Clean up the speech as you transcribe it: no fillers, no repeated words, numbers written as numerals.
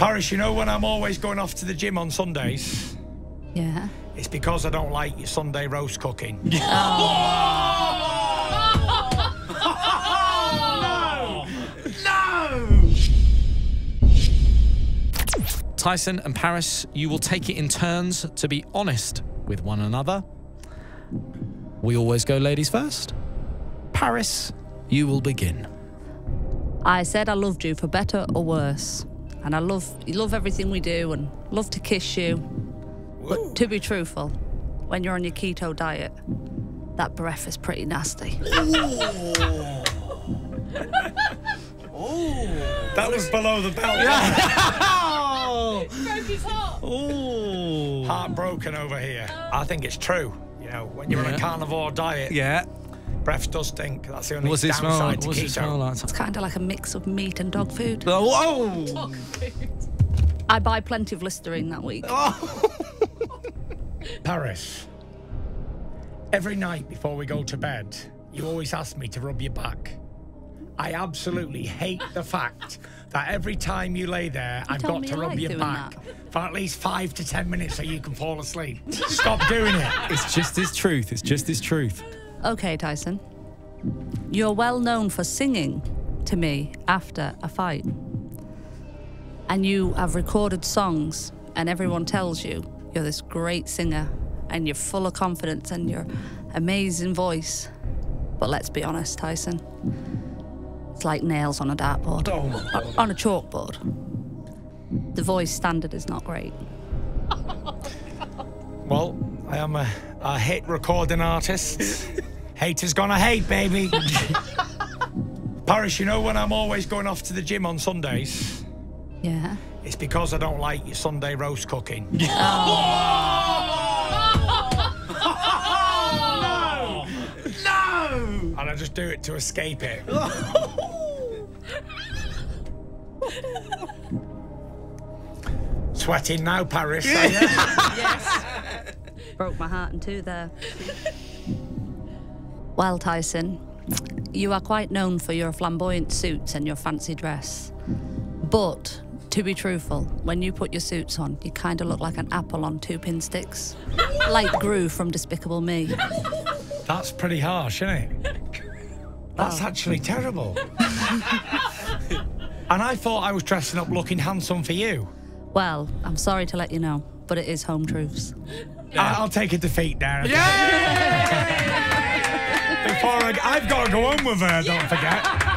Paris, you know when I'm always going off to the gym on Sundays? Yeah. It's because I don't like your Sunday roast cooking. Oh. Oh, no! No! Tyson and Paris, you will take it in turns to be honest with one another. We always go ladies first. Paris, you will begin. I said I loved you for better or worse. And I love everything we do and love to kiss you. Whoa. But to be truthful, when you're on your keto diet, that breath is pretty nasty. Oh, that was below the belt. Oh. Oh. Heartbroken over here. I think it's true. You know, when you're on a carnivore diet. Yeah. Breath does stink. That's the only downside to keto. Like? It's kind of like a mix of meat and dog food. Whoa! Dog food. I buy plenty of Listerine that week. Oh. Paris, every night before we go to bed, you always ask me to rub your back. I absolutely hate the fact that every time you lay there, I've got to rub your back for at least 5 to 10 minutes so you can fall asleep. Stop doing it. It's just his truth. It's just his truth. Okay, Tyson. You're well known for singing to me after a fight. And you have recorded songs and everyone tells you you're this great singer and you're full of confidence and your amazing voice. But let's be honest, Tyson. It's like nails on a dartboard. Oh my God. On a chalkboard. The voice standard is not great. Well, I am a hit recording artist. Haters gonna hate, baby. Paris, you know when I'm always going off to the gym on Sundays? Yeah. It's because I don't like your Sunday roast cooking. Oh. Oh, no! No! And I just do it to escape it. Sweating now, Paris. Yes. Broke my heart in two there. Well, Tyson, you are quite known for your flamboyant suits and your fancy dress. But, to be truthful, when you put your suits on, you kind of look like an apple on 2 pin sticks. Like Gru from Despicable Me. That's pretty harsh, isn't it? That's actually terrible. And I thought I was dressing up looking handsome for you. Well, I'm sorry to let you know, but it is home truths. Yeah. I'll take a defeat there. Before I've got to go on with her, don't forget.